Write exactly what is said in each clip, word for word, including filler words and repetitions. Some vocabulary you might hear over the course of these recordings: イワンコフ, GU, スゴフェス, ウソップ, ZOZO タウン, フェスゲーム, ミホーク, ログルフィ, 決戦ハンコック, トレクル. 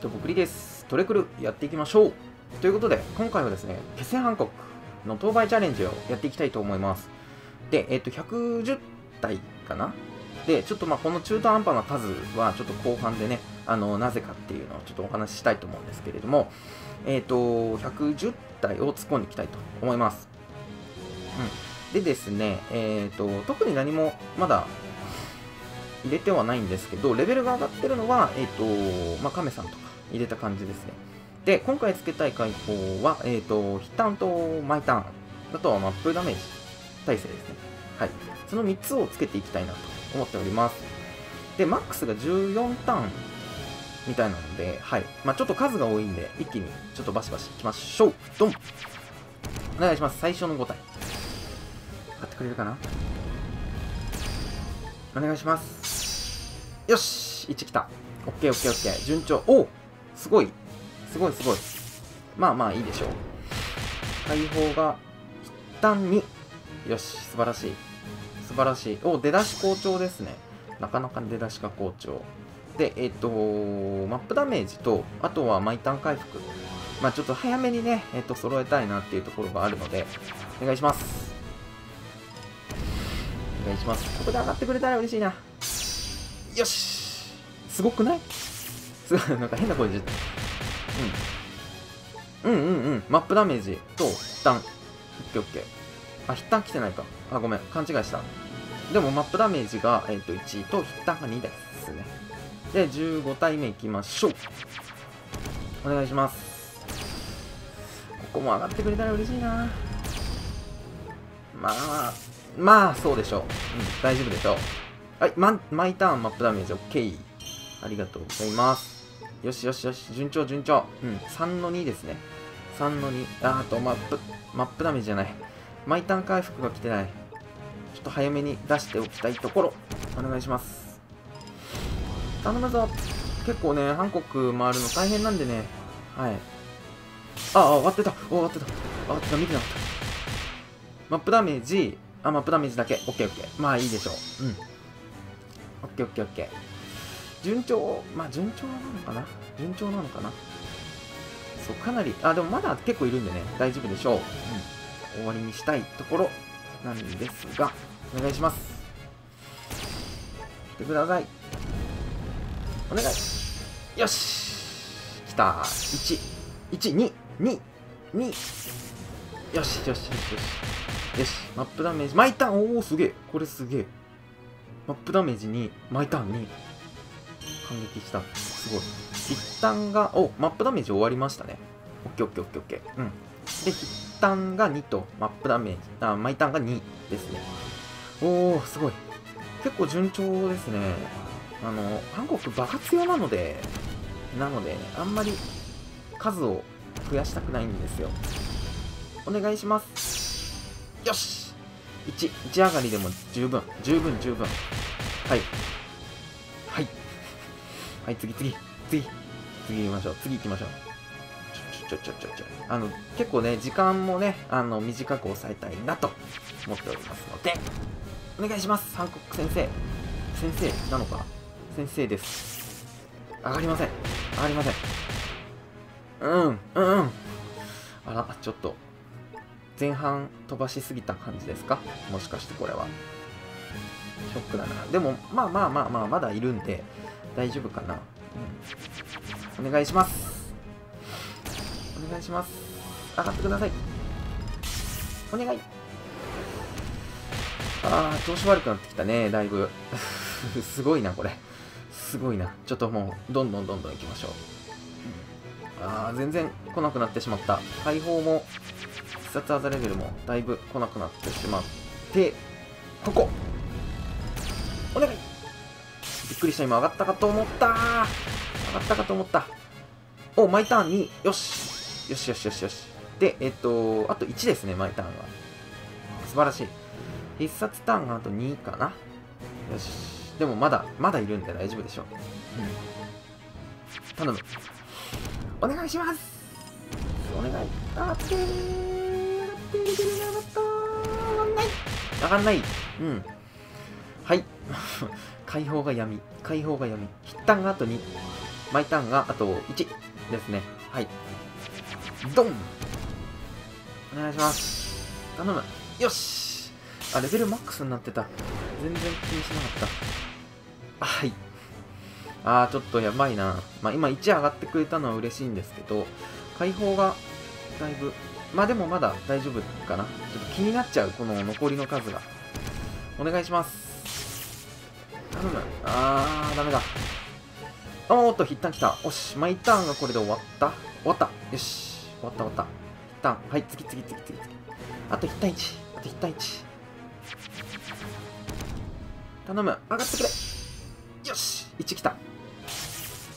どうも、クリです。トレクルやっていきましょうということで、今回はですね、決戦ハンコックの当倍チャレンジをやっていきたいと思います。で、えっと、ひゃくじゅったいかなで、ちょっとまあこの中途半端な数は、ちょっと後半でね、あの、なぜかっていうのをちょっとお話ししたいと思うんですけれども、えっと、ひゃくじゅったいを突っ込んでいきたいと思います。うん。でですね、えっと、特に何もまだ、入れてはないんですけど、レベルが上がってるのは、えっと、まあ、カメさんとか入れた感じですね。で、今回つけたい解放は、えっと、ヒッターンとマイターン、あとはマップダメージ耐性ですね。はい。そのみっつをつけていきたいなと思っております。で、マックスがじゅうよんターンみたいなので、はい。まあ、ちょっと数が多いんで、一気にちょっとバシバシいきましょう。ドン！お願いします。最初のごたい。買ってくれるかな？お願いします。よし！ いち 来た。オッケーオッケーオッケー。順調。お！すごい。すごいすごい。まあまあいいでしょう。解放が一旦に。よし。素晴らしい。素晴らしい。お、出だし好調ですね。なかなか出だしが好調。で、えっと、マップダメージと、あとは毎ターン回復。まあちょっと早めにね、えっと、揃えたいなっていうところがあるので、お願いします。お願いします。ここで上がってくれたら嬉しいな。よし！すごくない？すごい、なんか変な声で言って。うん。うんうんうん。マップダメージと、一旦。オッケーオッケー。あ、一旦来てないか。あ、ごめん。勘違いした。でも、マップダメージが、えっと、いちと、一旦がにですね。で、じゅうごたいめいきましょう。お願いします。ここも上がってくれたら嬉しいな。まあ。まあ、そうでしょう。うん、大丈夫でしょう。はい、ま、毎ターンマップダメージ、OK。ありがとうございます。よしよしよし、順調順調。うん、さんのにですね。さんのに。あーと、マップ、マップダメージじゃない。毎ターン回復が来てない。ちょっと早めに出しておきたいところ。お願いします。頼むぞ。結構ね、ハンコック回るの大変なんでね。はい。ああ、終わってた。終わってた。終わってた。見てなかった。マップダメージ、あ、マップダメージだけ。オッケーオッケー。まあいいでしょう。うん。オッケーオッケーオッケー。順調、まあ順調なのかな順調なのかなそう、かなり、あ、でもまだ結構いるんでね、大丈夫でしょう。うん。終わりにしたいところなんですが、お願いします。来てください。お願い。よし！来た。いち、いち、に、に、に。よし、よし、よし、よし。よし、マップダメージ、毎ターン、おお、すげえ、これすげえ。マップダメージに、毎ターンに、反撃した。すごい。一旦が、お、マップダメージ終わりましたね。オッケーオッケーオッケーオッケー。うん。で、一旦がにと、マップダメージ、あ、毎ターンがにですね。おお、すごい。結構順調ですね。あの、韓国、バカ強なので、なので、ね、あんまり数を増やしたくないんですよ。お願いします。よし！ いち、いち上がりでも十分、十分、十分。はい。はい。はい、次、次、次、次行きましょう。次行きましょう。ちょ、ちょ、ちょ、ちょ、ちょ。あの、結構ね、時間もね、あの、短く抑えたいなと思っておりますので、お願いします、ハンコック先生。先生なのか？先生です。上がりません。上がりません。うん、うん、うん。あら、ちょっと。前半飛ばしすぎた感じですか？もしかしてこれは。ショックだな。でも、まあまあまあまあ、まだいるんで、大丈夫かな。うん。お願いします。お願いします。上がってください。お願い。あー、調子悪くなってきたね、だいぶ。すごいな、これ。すごいな。ちょっともう、どんどんどんどん行きましょう。うん、あー、全然来なくなってしまった。解放も。必殺技レベルもだいぶ来なくなってしまって、ここ！お願い！びっくりした、今上がったかと思ったー！上がったかと思った。お、毎ターンに、よし！よしよしよしよし。で、えっと、あといちですね、毎ターンは。素晴らしい。必殺ターンがあとにかな。よし。でもまだ、まだいるんで大丈夫でしょう。うん。頼む。お願いします！お願い。上がってー！上がんない。うん。はい。解放が闇。解放が闇。ヒッタンがあとに。毎ターンがあといちですね。はい。ドン！お願いします。頼む。よし！あ、レベルマックスになってた。全然気にしなかった。はい。あー、ちょっとやばいな。まあ、今いち上がってくれたのは嬉しいんですけど、解放がだいぶ、まあでもまだ大丈夫かな。ちょっと気になっちゃう、この残りの数が。お願いします。頼む。あー、ダメだ。おーっと、一旦来た。おし、マイターンがこれで終わった。終わった。よし。終わった、終わった。一旦。はい、次、次、次、次、次。あといち対いち。あといち対いち。頼む。上がってくれ。よし。いち来た。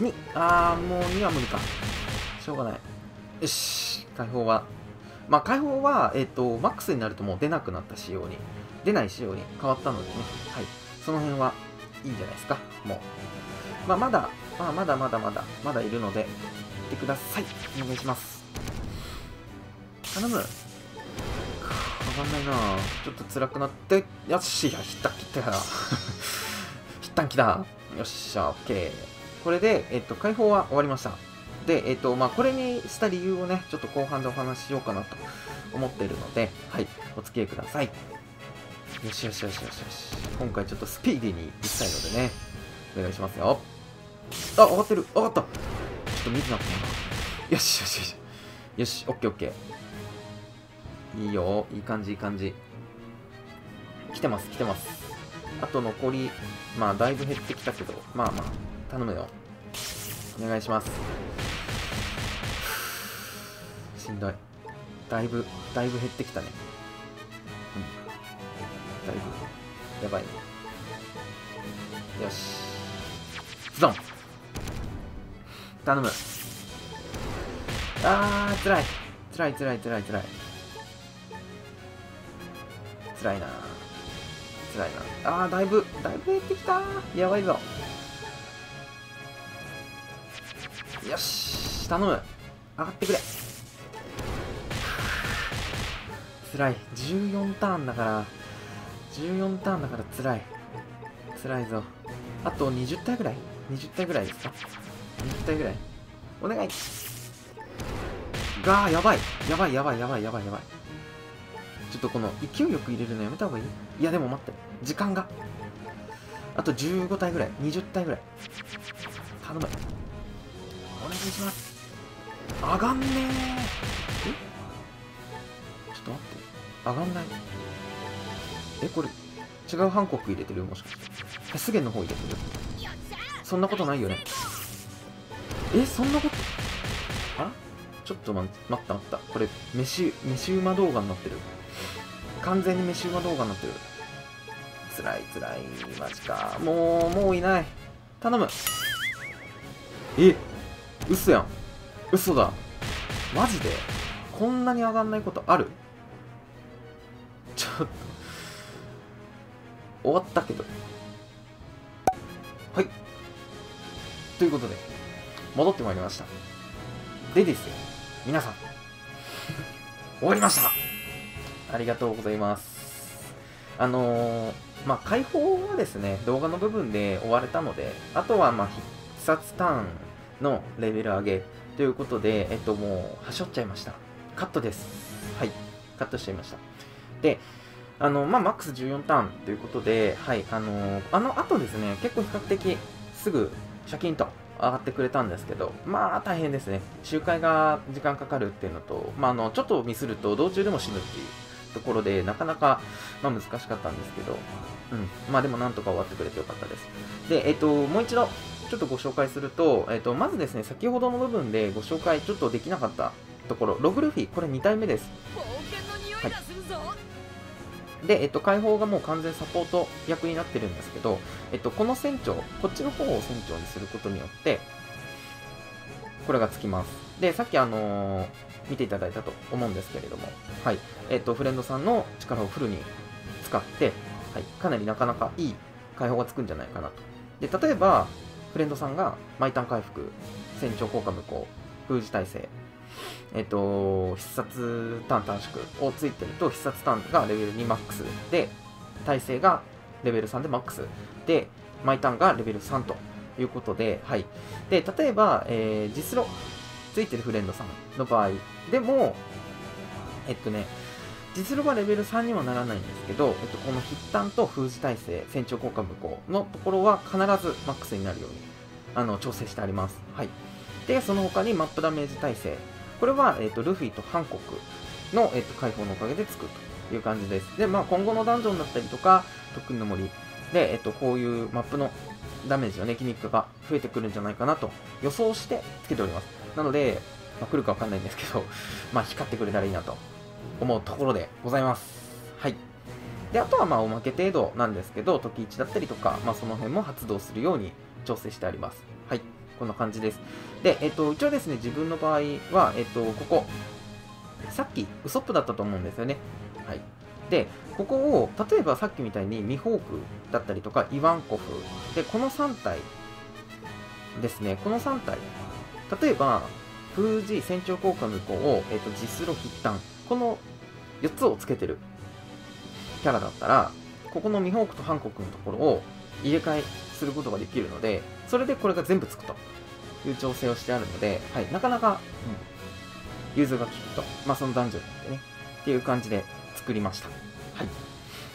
に。あー、もうには無理か。しょうがない。よし。解放は。まあ、解放は、えっと、マックスになるともう出なくなった仕様に。出ない仕様に変わったのでね。はい。その辺はいいんじゃないですか。もう。まあ、まだ、まあ、まだまだまだまだいるので行ってください。お願いします。頼む。上がんないな。ちょっと辛くなって。よっしゃ、ひったきたひったんきだ。よっしゃ、オッケー。これで、えっと、解放は終わりました。で、えっとまあ、これにした理由をね、ちょっと後半でお話ししようかなと思っているので、はい、お付き合いください。よしよしよしよしよし。今回ちょっとスピーディーに行きたいのでね、お願いしますよ。あ、上がってる。上がった。ちょっと水なくて。よしよしよし。よし、オッケーオッケー。いいよ。いい感じ、いい感じ。来てます、来てます。あと残り、まあ、だいぶ減ってきたけど、まあまあ、頼むよ。お願いします。しんどい。だいぶ、だいぶ減ってきたね。うん。だいぶ。やばいね。よし。ゾン。頼む。あー、つらい。つらいつらいつらいつらい。つらいな。つらいな。あー、だいぶ、だいぶ減ってきた。やばいぞ。よし。頼む。上がってくれ。つらい。じゅうよんターンだから。じゅうよんターンだからつらい。つらいぞ。あとにじゅう体ぐらい。にじゅう体ぐらいですか。にじゅう体ぐらい。お願い。がー、やばい。やばいやばいやばいやばいやばい。ちょっとこの勢いよく入れるのやめた方がいい？いや、でも待って。時間が。あとじゅうご体ぐらい。にじゅう体ぐらい。頼む。お願いします。上がんねー。え？ちょっと待って。上がんない。え、これ、違うハンコク入れてる？もしかして。ヘスゲンの方入れてる？そんなことないよね。え、そんなこと、あ、ちょっと待った待った。これ、飯、飯馬動画になってる。完全に飯馬動画になってる。つらいつらい。マジか。もう、もういない。頼む。え、嘘やん。嘘だ。マジでこんなに上がんないことある？ちょっと。終わったけど。はい。ということで、戻ってまいりました。でですよ、皆さん、終わりました。ありがとうございます。あのー、まあ、解放はですね、動画の部分で終われたので、あとは、まあ、必殺ターンのレベル上げということで、えっと、もう、はしょっちゃいました。カットです。はい。カットしちゃいました。で、あの、まあ、マックスじゅうよんターンということで、はい、あのー、あの後ですね、結構比較的すぐシャキンと上がってくれたんですけど、まあ、大変ですね。周回が時間かかるっていうのと、まあ、あの、ちょっとミスると、道中でも死ぬっていうところで、なかなか、まあ、難しかったんですけど、うん、まあ、でもなんとか終わってくれてよかったです。で、えっと、もう一度、ちょっとご紹介すると、えっと、まずですね、先ほどの部分でご紹介ちょっとできなかったところ、ログルフィ、これに体目です。はい。で、えっと、解放がもう完全サポート役になってるんですけど、えっと、この船長、こっちの方を船長にすることによって、これがつきます。で、さっきあのー、見ていただいたと思うんですけれども、はい。えっと、フレンドさんの力をフルに使って、はい。かなりなかなかいい解放がつくんじゃないかなと。で、例えば、フレンドさんが、毎ターン回復、船長効果無効、封じ耐性、えっと、必殺ターン短縮をついてると、必殺ターンがレベルにマックスで、耐性がレベルさんでマックスで、毎ターンがレベルさんということで、はい。で、例えば、えー、実ロついてるフレンドさんの場合でも、えっとね、実力はレベルさんにはならないんですけど、えっと、この筆端と封じ耐性、船長効果無効のところは必ずマックスになるようにあの調整してあります。はい、で、その他にマップダメージ耐性。これは、えっと、ルフィとハンコクの、えっと、解放のおかげでつくという感じです。で、まあ、今後のダンジョンだったりとか、特訓の森で、えっと、こういうマップのダメージのね、筋肉が増えてくるんじゃないかなと予想してつけております。なので、まあ、来るかわかんないんですけど、まあ、光ってくれたらいいなと思うところでございます。はい。で、あとはまあおまけ程度なんですけど、時いちだったりとか、まあその辺も発動するように調整してあります。はい。こんな感じです。で、えっと、一応ですね、自分の場合は、えっと、ここ、さっきウソップだったと思うんですよね。はい。で、ここを、例えばさっきみたいにミホークだったりとか、イワンコフ。で、このさん体ですね、このさん体。例えば、封じ、船長効果無効を、えっと、実ロ筆端。このよっつをつけてるキャラだったら、ここのミホークとハンコクのところを入れ替えすることができるので、それでこれが全部つくという調整をしてあるので、はい、なかなか、うん、融通が利くと、まあ、そのダンジョンでね、っていう感じで作りました。はい。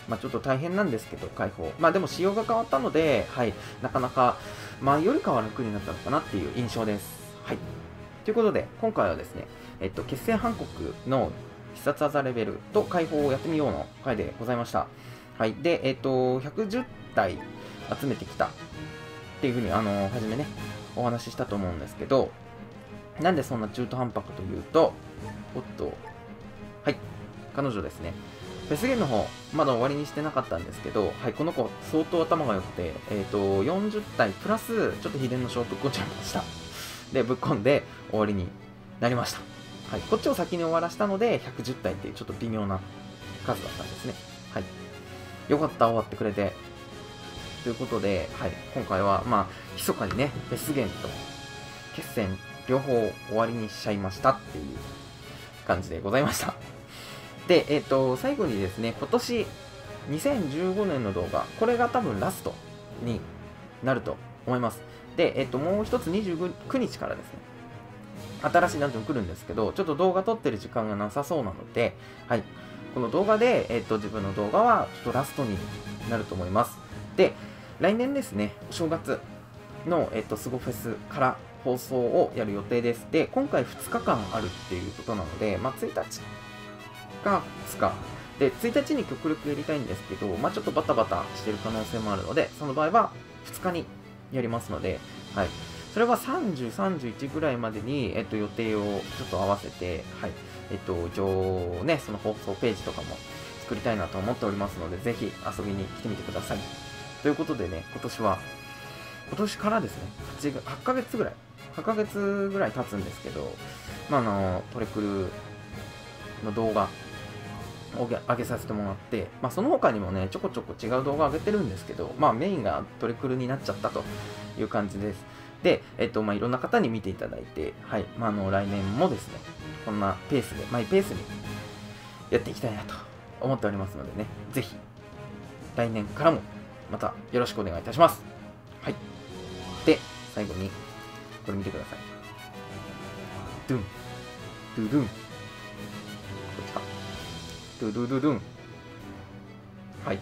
まあ、ちょっと大変なんですけど、解放。まあ、でも仕様が変わったので、はい、なかなか、まあ、よりかは楽になったのかなっていう印象です。はい。ということで、今回はですね、えっと、決戦ハンコクの必殺技レベルと解放をやってみようの回でございました。はい。で、えっと、ひゃくじゅう体集めてきたっていうふうに、あの、初めね、お話ししたと思うんですけど、なんでそんな中途半端かというと、おっと、はい、彼女ですね。フェスゲームの方、まだ終わりにしてなかったんですけど、はい、この子、相当頭が良くて、えっと、よんじゅう体プラス、ちょっと秘伝の書をぶっ込んじゃいました。で、ぶっ込んで終わりになりました。はい、こっちを先に終わらせたのでひゃくじゅう体っていうちょっと微妙な数だったんですね。はい、よかった終わってくれてということで、はい、今回はまあ密かにねフェスゲームと決戦両方終わりにしちゃいましたっていう感じでございました。で、えっと最後にですね、今年にせんじゅうごねんの動画、これが多分ラストになると思います。で、えっともう一つにじゅうくにちからですね、新しいダンジョン来るんですけど、ちょっと動画撮ってる時間がなさそうなので、はい、この動画で、えっと、自分の動画はちょっとラストになると思います。で、来年ですね、お正月の、えっと、スゴフェスから放送をやる予定です。で、今回ふつかかんあるっていうことなので、まあ、ついたちかふつか。で、ついたちに極力やりたいんですけど、まあ、ちょっとバタバタしてる可能性もあるので、その場合はふつかにやりますので、はい。それはさんじゅう、さんじゅういちぐらいまでに、えっと、予定をちょっと合わせて、はい。えっと、一応ね、その放送ページとかも作りたいなと思っておりますので、ぜひ遊びに来てみてください。ということでね、今年は、今年からですね、はち、はちかげつぐらい、はちかげつぐらい経つんですけど、まあ、あの、トレクルの動画を上げさせてもらって、まあ、その他にもね、ちょこちょこ違う動画上げてるんですけど、まあ、メインがトレクルになっちゃったという感じです。で、えっと、まあ、いろんな方に見ていただいて、はい、まあ、あの、来年もですね、こんなペースで、マイペースにやっていきたいなと思っておりますのでね、ぜひ、来年からも、またよろしくお願いいたします。はい。で、最後に、これ見てください。ドゥン、ドゥドゥン。こっちか。ドゥドゥドゥドゥン。はい。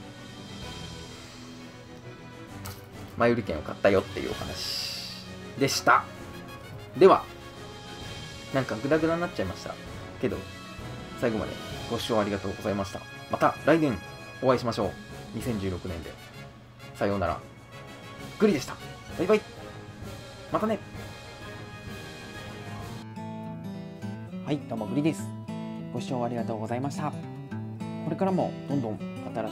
前売り券を買ったよっていうお話。でした。では、なんかグダグダになっちゃいましたけど、最後までご視聴ありがとうございました。また来年お会いしましょう。にせんじゅうろくねんで。さようなら。グリでした。バイバイ。またね。はい、どうもグリです。ご視聴ありがとうございました。これからもどんどん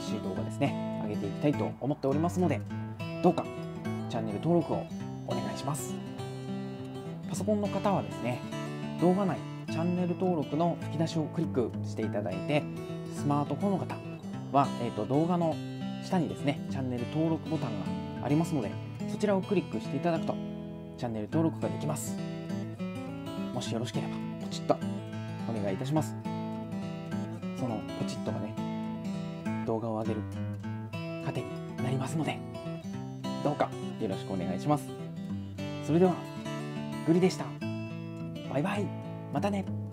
新しい動画ですね、上げていきたいと思っておりますので、どうかチャンネル登録をお願いします。パソコンの方はですね、動画内チャンネル登録の吹き出しをクリックしていただいて、スマートフォンの方は、えー、と動画の下にですね、チャンネル登録ボタンがありますので、そちらをクリックしていただくとチャンネル登録ができます。もしよろしければポチッとお願いいたします。そのポチッとがね、動画を上げる糧になりますので、どうかよろしくお願いします。それでは、ぐりでした。バイバイ。またね。